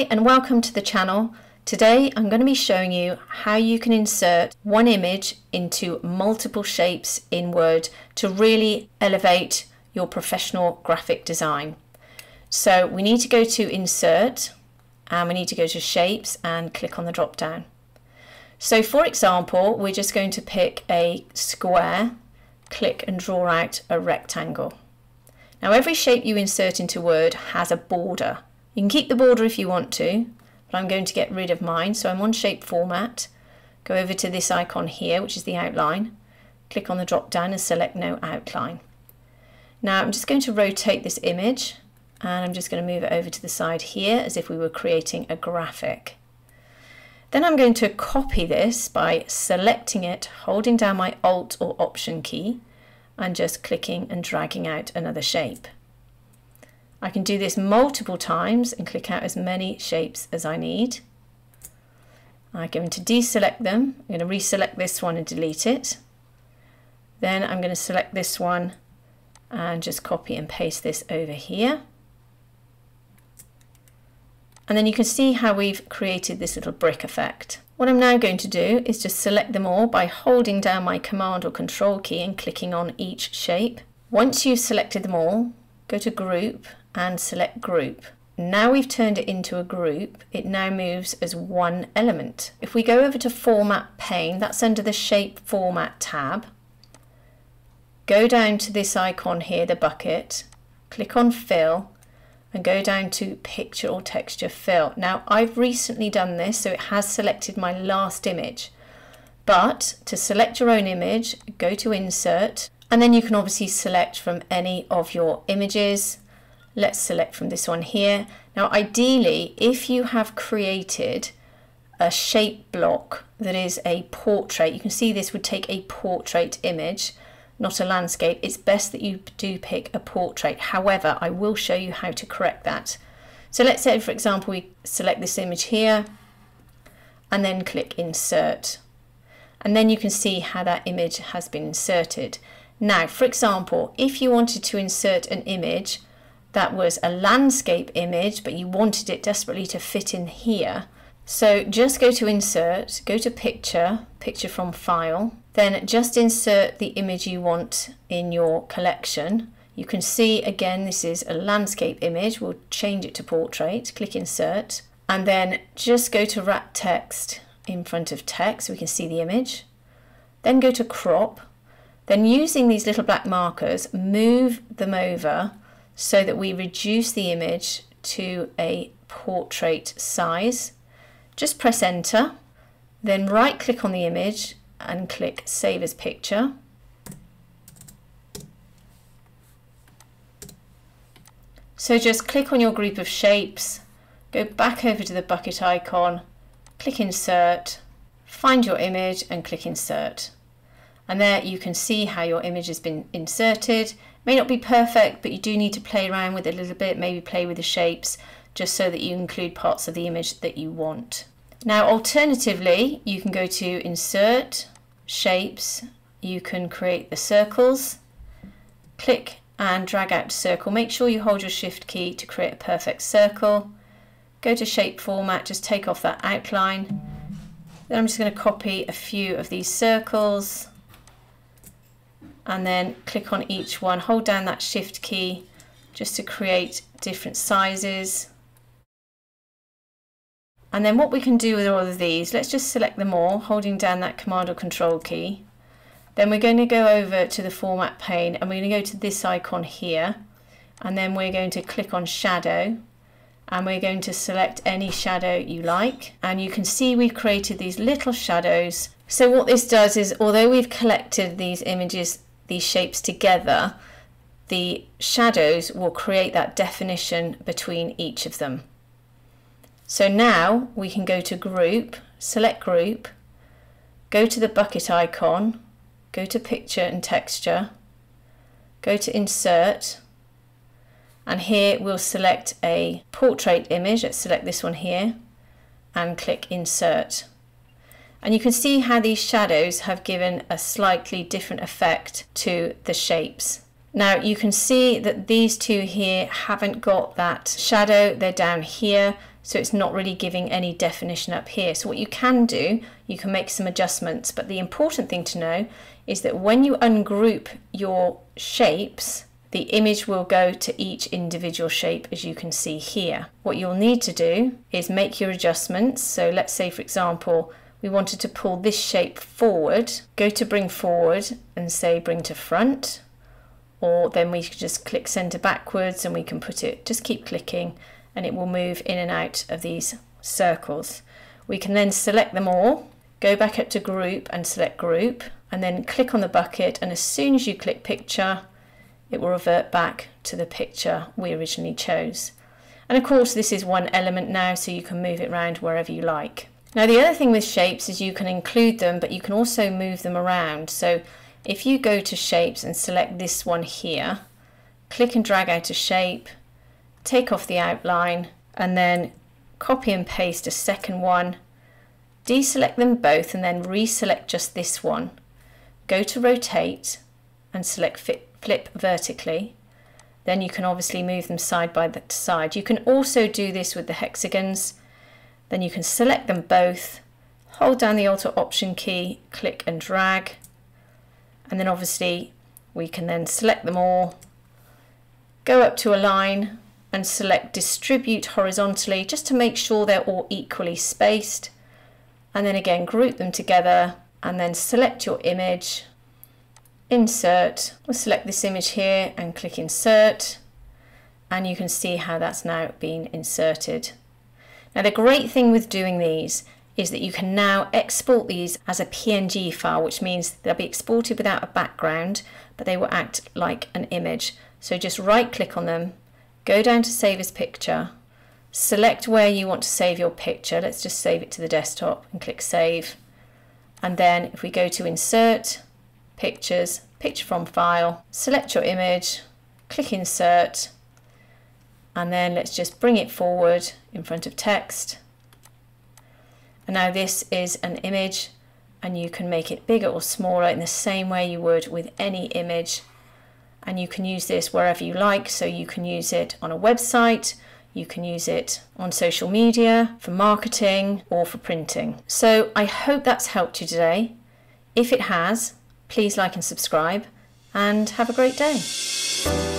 Hi and welcome to the channel. Today I'm going to be showing you how you can insert one image into multiple shapes in Word to really elevate your professional graphic design. So we need to go to Insert and we need to go to Shapes and click on the drop down. So for example, we're just going to pick a square, click and draw out a rectangle. Now every shape you insert into Word has a border. You can keep the border if you want to, but I'm going to get rid of mine. So I'm on Shape Format, go over to this icon here, which is the outline, click on the drop down and select No Outline. Now I'm just going to rotate this image and I'm just going to move it over to the side here as if we were creating a graphic. Then I'm going to copy this by selecting it, holding down my Alt or Option key and just clicking and dragging out another shape. I can do this multiple times and click out as many shapes as I need. I'm going to deselect them. I'm going to reselect this one and delete it. Then I'm going to select this one and just copy and paste this over here. And then you can see how we've created this little brick effect. What I'm now going to do is just select them all by holding down my Command or Control key and clicking on each shape. Once you've selected them all, go to Group and select Group. Now we've turned it into a group, it now moves as one element. If we go over to Format Pane, that's under the Shape Format tab. Go down to this icon here, the bucket, click on Fill and go down to Picture or Texture Fill. Now I've recently done this, so it has selected my last image. But to select your own image, go to Insert and then you can obviously select from any of your images. Let's select from this one here. Now ideally, if you have created a shape block that is a portrait, you can see this would take a portrait image, not a landscape. It's best that you do pick a portrait. However, I will show you how to correct that. So let's say, for example, we select this image here and then click Insert. And then you can see how that image has been inserted. Now, for example, if you wanted to insert an image that was a landscape image, but you wanted it desperately to fit in here, so just go to Insert, go to Picture, Picture from File, then just insert the image you want in your collection. You can see, again, this is a landscape image. We'll change it to portrait, click Insert, and then just go to Wrap Text in front of text so we can see the image. Then go to Crop. Then using these little black markers, move them over so that we reduce the image to a portrait size. Just press Enter, then right click on the image and click Save as Picture. So just click on your group of shapes, go back over to the bucket icon, click Insert, find your image and click Insert. And there you can see how your image has been inserted. It may not be perfect, but you do need to play around with it a little bit, maybe play with the shapes just so that you include parts of the image that you want. Now alternatively, you can go to Insert, Shapes, you can create the circles, click and drag out circle. Make sure you hold your Shift key to create a perfect circle. Go to Shape Format, just take off that outline. Then I'm just going to copy a few of these circles and then click on each one, hold down that Shift key just to create different sizes. And then what we can do with all of these, let's just select them all, holding down that Command or Control key. Then we're going to go over to the Format Pane and we're going to go to this icon here and then we're going to click on Shadow and we're going to select any shadow you like. And you can see we've created these little shadows. So what this does is, although we've collected these images, these shapes together, the shadows will create that definition between each of them. So now we can go to Group, select Group, go to the bucket icon, go to Picture and Texture, go to Insert, and here we'll select a portrait image. Let's select this one here and click Insert. And you can see how these shadows have given a slightly different effect to the shapes. Now you can see that these two here haven't got that shadow, they're down here. So it's not really giving any definition up here. So what you can do, you can make some adjustments, but the important thing to know is that when you ungroup your shapes, the image will go to each individual shape, as you can see here. What you'll need to do is make your adjustments. So let's say, for example, we wanted to pull this shape forward, go to bring forward and say bring to front, or then we could just click center backwards and we can put it, just keep clicking, and it will move in and out of these circles. We can then select them all, go back up to group and select group, and then click on the bucket, and as soon as you click picture, it will revert back to the picture we originally chose. And of course this is one element now, so you can move it around wherever you like. Now the other thing with shapes is you can include them, but you can also move them around. So if you go to shapes and select this one here, click and drag out a shape, take off the outline, and then copy and paste a second one, deselect them both, and then reselect just this one. Go to rotate and select flip vertically. Then you can obviously move them side by side. You can also do this with the hexagons. Then you can select them both, hold down the Alt or Option key, click and drag, and then obviously we can then select them all, go up to Align and select Distribute Horizontally, just to make sure they're all equally spaced, and then again group them together, and then select your image, insert, we'll select this image here and click Insert, and you can see how that's now been inserted. Now the great thing with doing these is that you can now export these as a PNG file, which means they'll be exported without a background, but they will act like an image. So just right click on them, go down to Save as Picture, select where you want to save your picture, let's just save it to the desktop and click Save, and then if we go to Insert, Pictures, Picture from File, select your image, click Insert, and then let's just bring it forward in front of text. And now this is an image, and you can make it bigger or smaller in the same way you would with any image. And you can use this wherever you like, so you can use it on a website, you can use it on social media, for marketing or for printing. So I hope that's helped you today. If it has, please like and subscribe, and have a great day.